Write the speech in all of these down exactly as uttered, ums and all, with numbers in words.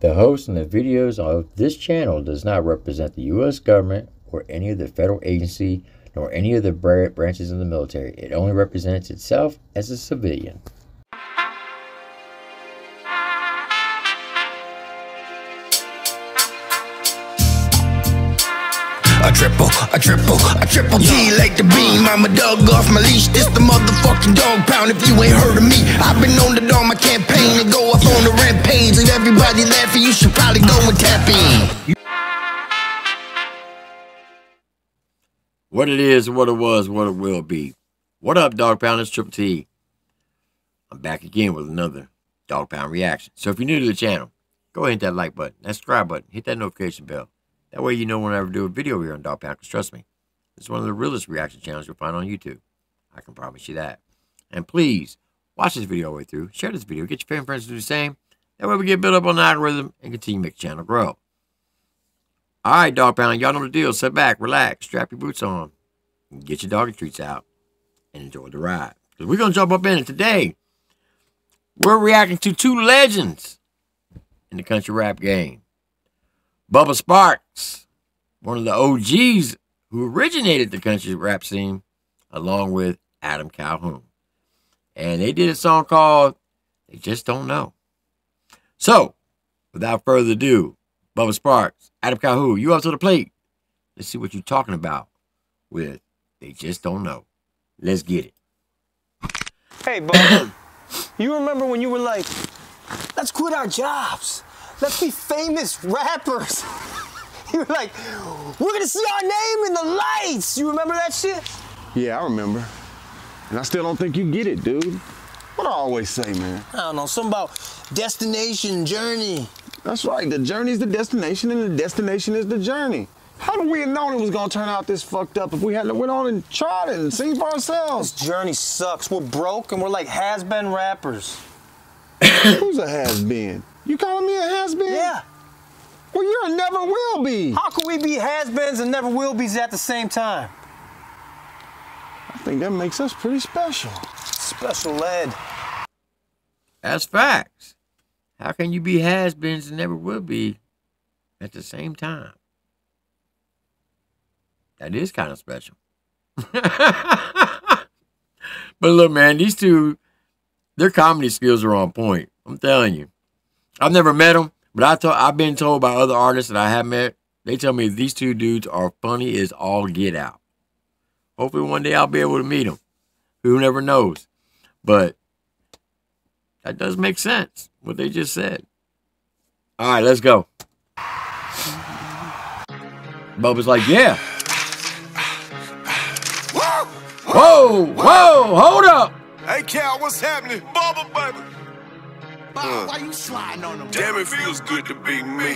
The hosts and the videos of this channel does not represent the U S government or any of the federal agency nor any of the branches of the military. It only represents itself as a civilian. A triple, a triple, a triple T like the beam. I'm a dog off my leash. This the motherfucking dog pound. If you ain't heard of me, I've been on the dog my campaign to go off on the rampage. Leave everybody laughing. You should probably go and tap in. What it is, what it was, what it will be. What up, Dog Pound? It's Triple T. I'm back again with another Dog Pound Reaction. So if you're new to the channel, go ahead and hit that like button, that subscribe button, hit that notification bell. That way you know when I ever do a video here on Dog Pound, because trust me, it's one of the realest reaction channels you'll find on YouTube. I can promise you that. And please, watch this video all the way through, share this video, get your family and friends to do the same. That way we get built up on the algorithm and continue to make the channel grow. All right, Dog Pound, y'all know the deal. Sit back, relax, strap your boots on, and get your doggy treats out, and enjoy the ride. Because we're going to jump up in it today. We're reacting to two legends in the country rap game. Bubba Sparxxx, one of the O Gs who originated the country rap scene, along with Adam Calhoun. And they did a song called They Just Don't Know. So, without further ado, Bubba Sparxxx, Adam Calhoun, you up to the plate. Let's see what you're talking about with They Just Don't Know. Let's get it. Hey, Bubba, you remember when you were like, let's quit our jobs. Let's be famous rappers. You were like, we're gonna see our name in the lights. You remember that shit? Yeah, I remember. And I still don't think you get it, dude. What I always say, man? I don't know, something about destination, journey. That's right, the journey's the destination and the destination is the journey. How do we have known it was gonna turn out this fucked up if we hadn't went on and tried it and seen for ourselves? This journey sucks. We're broke and we're like has-been rappers. Who's a has-been? You calling me a has-been? Yeah. Well, you're a never will be. How can we be has-beens and never will be's at the same time? I think that makes us pretty special. Special lad. That's facts. How can you be has-beens and never will be at the same time? That is kind of special. But look, man, these two, their comedy skills are on point. I'm telling you. I've never met them, but I told, I've been told by other artists that I have met, they tell me these two dudes are funny as all get out. Hopefully one day I'll be able to meet them. Who never knows? But that does make sense. What they just said. All right, let's go. Bubba's like, yeah. Whoa, whoa, whoa, hold up. Hey, Cal, what's happening? Bubba, baby. Bob, uh, why you sliding on them? Damn, it feels good to be me.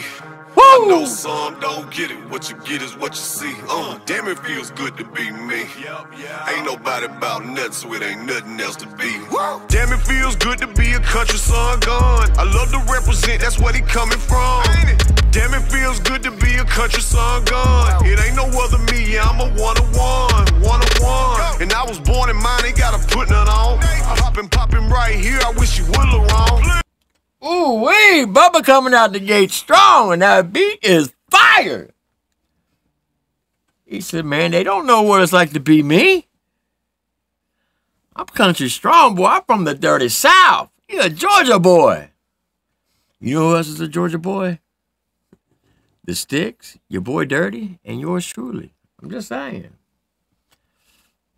Woo! I know some don't get it. What you get is what you see. Uh, damn, it feels good to be me. Yep, yep. Ain't nobody about nothing, so it ain't nothing else to be. Woo! Damn, it feels good to be a country son gone. I love to represent, that's where he coming from. Ain't it? Damn, it feels good to be a country son gone. Wow. It ain't no other me, I'm a one-on-one, one-on-one. And I was born in mine, ain't gotta put none on. I'm hopping, popping right here, I wish you would look wrong. Ooh wee, Bubba coming out the gate strong, and that beat is fire. He said, man, they don't know what it's like to be me. I'm country strong, boy. I'm from the dirty South. You're a Georgia boy. You know who else is a Georgia boy? The Sticks, your boy Dirty, and yours truly. I'm just saying.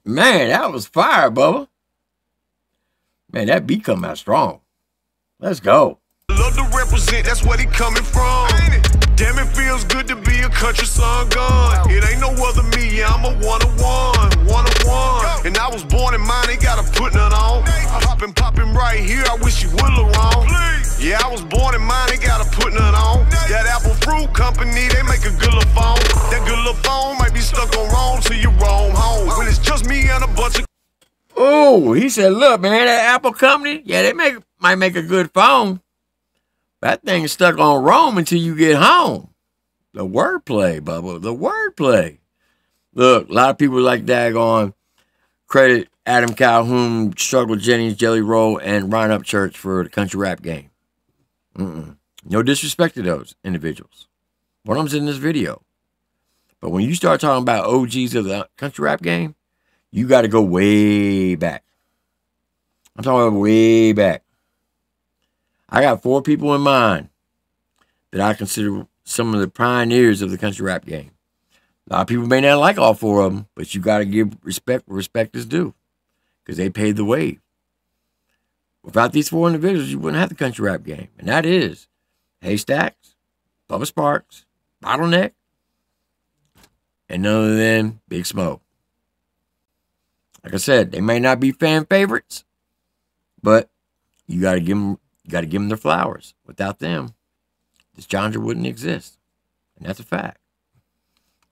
Man, that was fire, Bubba. Man, that beat come out strong. Let's go. Love to represent, that's where he coming from. Damn, it feels good to be a country son gone. It ain't no other me, I'm a one-on-one, one-on-one. And I was born in mine, ain't gotta put none on. I'm hopping, popping right here, I wish you would look wrong. Yeah, I was born in mine, ain't gotta put none on. That Apple Fruit Company, they make a good little phone. That good little phone might be stuck on wrong till you roam home. When it's just me and a bunch of... Oh, he said, look, man, that Apple Company, yeah, they make... might make a good phone. That thing's stuck on Rome until you get home. The wordplay, Bubba. The wordplay. Look, a lot of people like daggone credit Adam Calhoun, Struggle Jennings, Jelly Roll, and Ryan Upchurch for the country rap game. Mm-mm. No disrespect to those individuals. One of them's in this video. But when you start talking about O Gs of the country rap game, you got to go way back. I'm talking about way back. I got four people in mind that I consider some of the pioneers of the country rap game. A lot of people may not like all four of them, but you got to give respect where respect is due, because they paid the way. Without these four individuals, you wouldn't have the country rap game, and that is Haystacks, Bubba Sparxxx, Bottleneck, and none other than Big Smoke. Like I said, they may not be fan favorites, but you got to give them, you got to give them their flowers. Without them, this genre wouldn't exist, and that's a fact.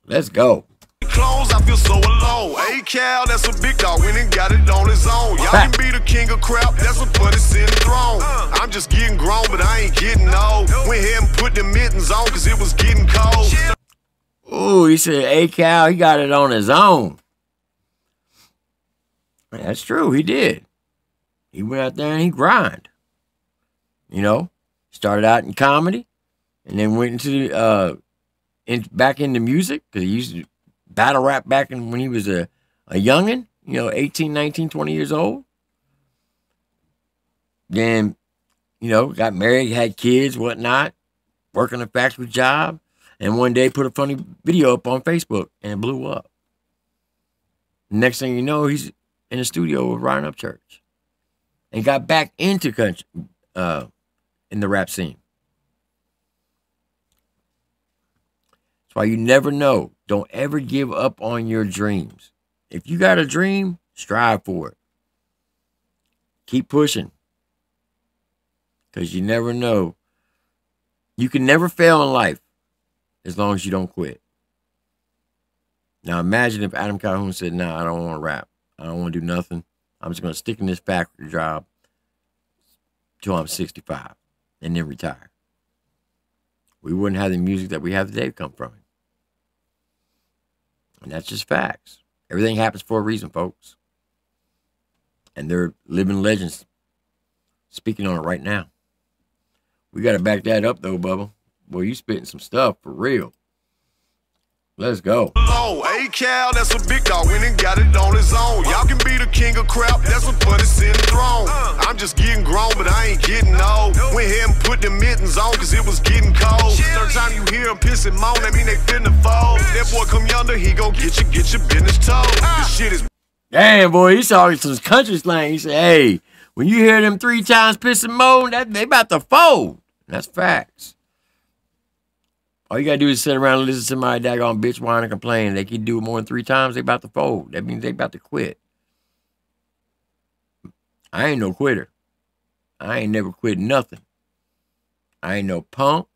Let's go. Clones, I feel so alone. Hey, Cal, that's a big dog. Went and got it on his own. Y'all can be the king of crap. That's what put us in the throne. I'm just getting grown, but I ain't getting old. Went here and put the mittens on because it was getting cold. Oh, he said, hey, Cal, he got it on his own. That's true. He did. He went out there and he grind. You know, started out in comedy and then went into the... Uh, In, back into music, because he used to battle rap back in, when he was a, a youngin', you know, eighteen, nineteen, twenty years old. Then, you know, got married, had kids, whatnot, working a factory job, and one day put a funny video up on Facebook and blew up. Next thing you know, he's in the studio with Ryan Upchurch and got back into country, uh, in the rap scene. Why you never know. Don't ever give up on your dreams. If you got a dream, strive for it. Keep pushing. Because you never know. You can never fail in life as long as you don't quit. Now imagine if Adam Calhoun said, no, nah, I don't want to rap. I don't want to do nothing. I'm just going to stick in this factory job till I'm sixty-five and then retire. We wouldn't have the music that we have today come from him. And that's just facts. Everything happens for a reason, folks. And they're living legends speaking on it right now. We got to back that up, though, Bubba. Boy, you spitting some stuff for real. Let's go. Oh, hey, Cal, that's a big dog. Went and got it on his own. Y'all can be the king of crap. That's what put us in the throne. I'm just getting grown, but I ain't getting old. Went here and put the mittens on because it was getting cold. Third time you hear him piss and moan, that mean they finna fall. That boy come yonder, he gon' get you, get your business told. This shit is... Damn, boy, he's talking some country slang. He said, hey, when you hear them three times piss and moan, that, they about to fold. That's facts. All you got to do is sit around and listen to my daggone bitch whine and complain. They can do it more than three times, they about to fold. That means they about to quit. I ain't no quitter. I ain't never quit nothing. I ain't no punk.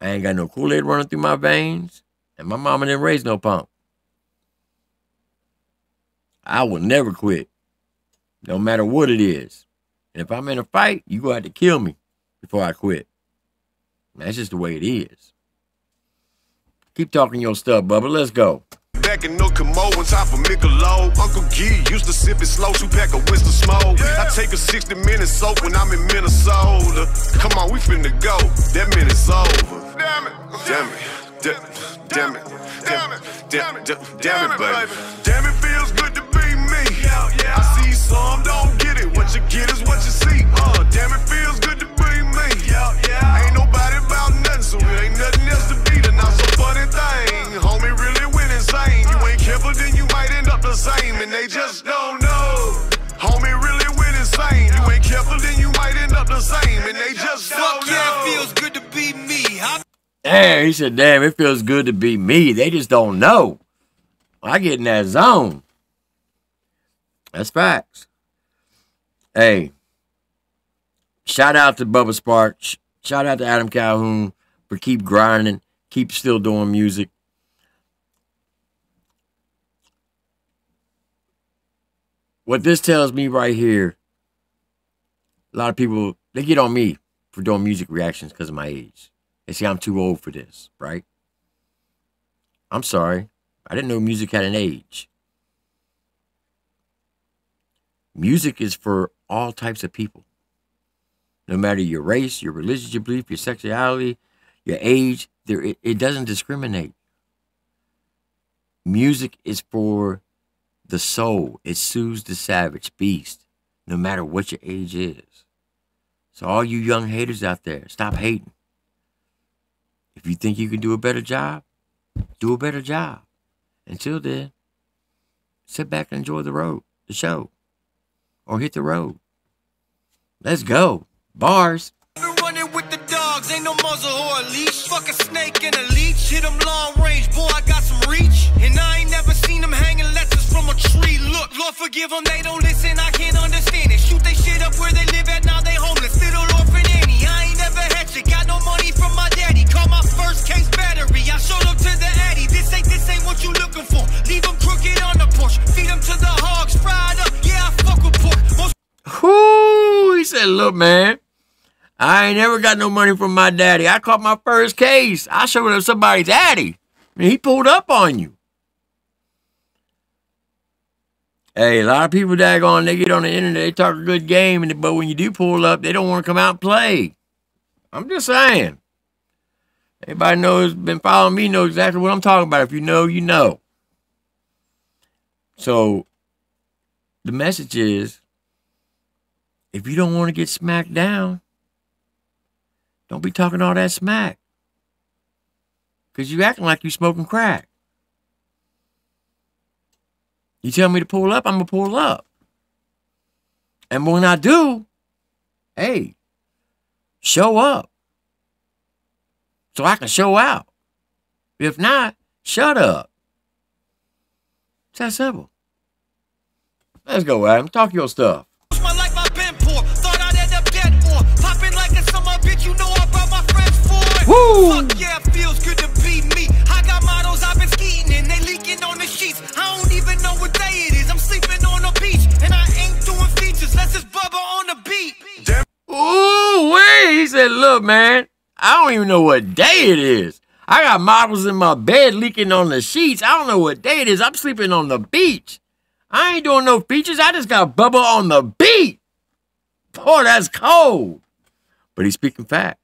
I ain't got no Kool-Aid running through my veins. And my mama didn't raise no punk. I will never quit, no matter what it is. And if I'm in a fight, you gonna have to kill me before I quit. That's just the way it is. Keep talking your stuff, Bubba. Let's go. Back in Nook and Mo, on top of Michelob. Uncle Gee used to sip it slow, two pack of Winston Smoke. Yeah. I take a sixty minute soak when I'm in Minnesota. Come on, we finna go. That minute's over. Damn it. Damn it. Damn it. Damn it. Damn it. Damn it, baby. Damn it feels good to be me. Yeah, yeah. I see some don't get it. What you get is what you see. Uh, damn it feels good to be me. Yeah, yeah. Ain't nobody about nothing, so it ain't nothing else to beat. And that's a funny thing. Homie really went insane. You ain't careful, then you might end up the same. And they just don't know. Homie really went insane. You ain't careful, then you might end up the same. And they just don't know. Fuck yeah, it feels good to be me. I'm Damn, he said, damn, it feels good to be me. They just don't know. I get in that zone. That's facts. Hey, shout out to Bubba Sparxxx. Shout out to Adam Calhoun for keep grinding, keep still doing music. What this tells me right here, a lot of people, they get on me for doing music reactions because of my age. They say I'm too old for this, right? I'm sorry. I didn't know music had an age. Music is for all types of people. No matter your race, your religion, your belief, your sexuality, your age, there it, it doesn't discriminate. Music is for the soul. It soothes the savage beast, no matter what your age is. So all you young haters out there, stop hating. If you think you can do a better job, do a better job. Until then, sit back and enjoy the road, the show, or hit the road. Let's go. Bars. Been running with the dogs, ain't no muzzle or a leash. Fuck a snake and a leech. Hit them long range, boy, I got some reach. And I ain't never seen them hanging lessons from a tree. Look, Lord forgive them, they don't listen, I can't understand it. Shoot they shit up where they live at, now they homeless. Little orphan Annie, I ain't never had shit. Got no money from my daddy, call my first case battery. I showed up to the Addy, this ain't, this ain't what you looking for. Leave them crooked on the porch, feed them to the hogs, fried up, yeah, I fuck with pork. Most Whoo, he said, look, man, I ain't never got no money from my daddy. I caught my first case. I showed up somebody's daddy, and he pulled up on you. Hey, a lot of people daggone, they get on the internet, they talk a good game, and but when you do pull up, they don't want to come out and play. I'm just saying. Anybody knows, been following me, knows exactly what I'm talking about. If you know, you know. So, the message is, if you don't want to get smacked down, don't be talking all that smack. Because you acting like you smoking crack. You tell me to pull up, I'm going to pull up. And when I do, hey, show up. So I can show out. If not, shut up. It's that simple. Let's go, Adam. Talk your stuff. You know I brought my friends for it. Woo. Fuck yeah, it feels good to be me. I got models I've been skeeting and they leaking on the sheets. I don't even know what day it is. I'm sleeping on the beach and I ain't doing features. That's just Bubba on the beat. Ooh, wait. He said, look, man, I don't even know what day it is. I got models in my bed leaking on the sheets. I don't know what day it is. I'm sleeping on the beach. I ain't doing no features. I just got Bubba on the beat. Boy, that's cold. But he's speaking facts.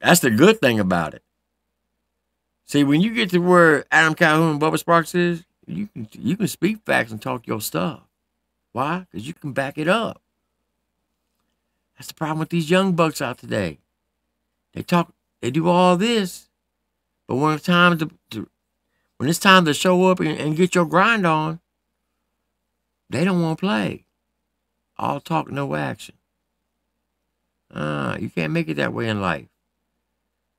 That's the good thing about it. See, when you get to where Adam Calhoun and Bubba Sparxxx is, you can, you can speak facts and talk your stuff. Why? Because you can back it up. That's the problem with these young bucks out today. They talk, they do all this, but when it's time to, to when it's time to show up and, and get your grind on, they don't want to play. All talk, no action. Uh, you can't make it that way in life.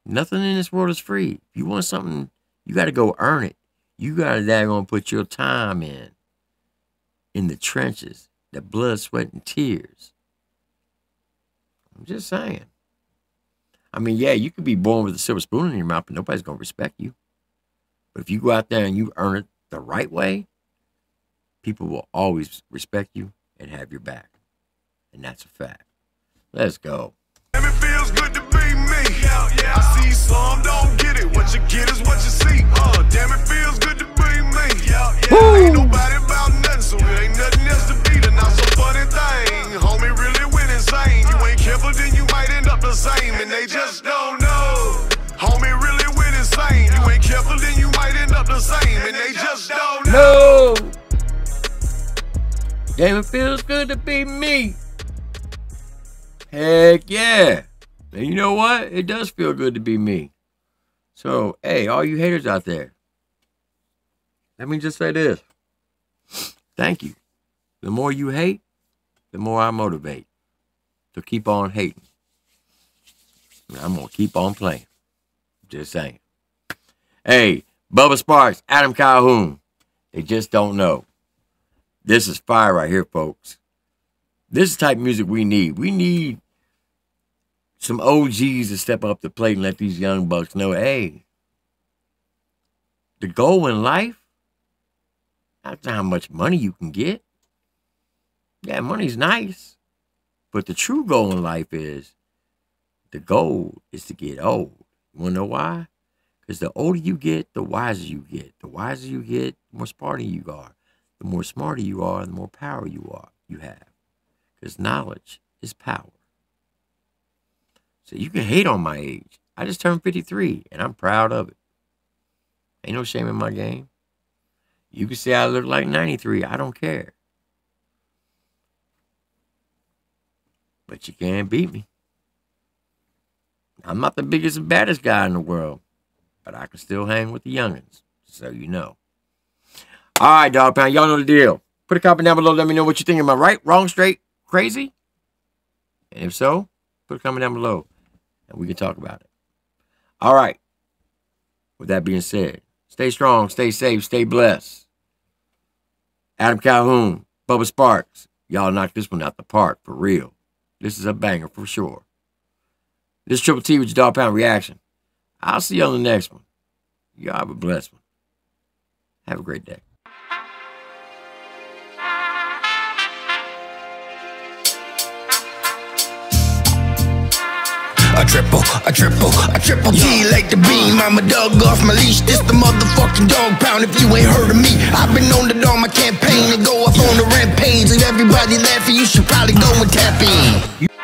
Nothing in this world is free. If you want something, you got to go earn it. You got to daggone put your time in. In the trenches. The blood, sweat, and tears. I'm just saying. I mean, yeah, you could be born with a silver spoon in your mouth, but nobody's going to respect you. But if you go out there and you earn it the right way, people will always respect you and have your back. And that's a fact. Let's go. It feels good to be me. Yeah, yeah. I see some don't get it. What you get is what you see. Uh, damn, it feels good to be me. Yeah, yeah. Ain't nobody about nothing, so it ain't nothing else to be. Then that's a funny thing. Homie really went insane. You ain't careful, then you might end up the same. And they just don't know. Homie really went insane. You ain't careful, then you might end up the same. And they just don't know. No. Damn, it feels good to be me. Heck yeah. And you know what? It does feel good to be me. So, hey, all you haters out there, let me just say this. Thank you. The more you hate, the more I motivate. So keep on hating. I'm going to keep on playing. Just saying. Hey, Bubba Sparxxx, Adam Calhoun. They just don't know. This is fire right here, folks. This is the type of music we need. We need some O Gs to step up the plate and let these young bucks know, hey, the goal in life, not how much money you can get. Yeah, money's nice. But the true goal in life is, the goal is to get old. You want to know why? Because the older you get, the wiser you get. The wiser you get, the more smarter you are. The more smarter you are, the more power you are, you have. Is knowledge is power. So you can hate on my age. I just turned fifty-three, and I'm proud of it. Ain't no shame in my game. You can say I look like ninety-three. I don't care. But you can't beat me. I'm not the biggest and baddest guy in the world, but I can still hang with the youngins, so you know. All right, Dog Pound, y'all know the deal. Put a comment down below. Let me know what you think. Am I right, wrong, straight, crazy? And if so, put a comment down below, and we can talk about it. All right. With that being said, stay strong, stay safe, stay blessed. Adam Calhoun, Bubba Sparxxx, y'all knocked this one out the park, for real. This is a banger for sure. This Triple T with your Dog Pound Reaction. I'll see you on the next one. Y'all have a blessed one. Have a great day. A triple, a triple, a triple T like the beam. I'm a dog off my leash. This the motherfucking Dog Pound. If you ain't heard of me, I've been on the dog, my campaign to go off on the rampage. If everybody laughing, you should probably go and tap in.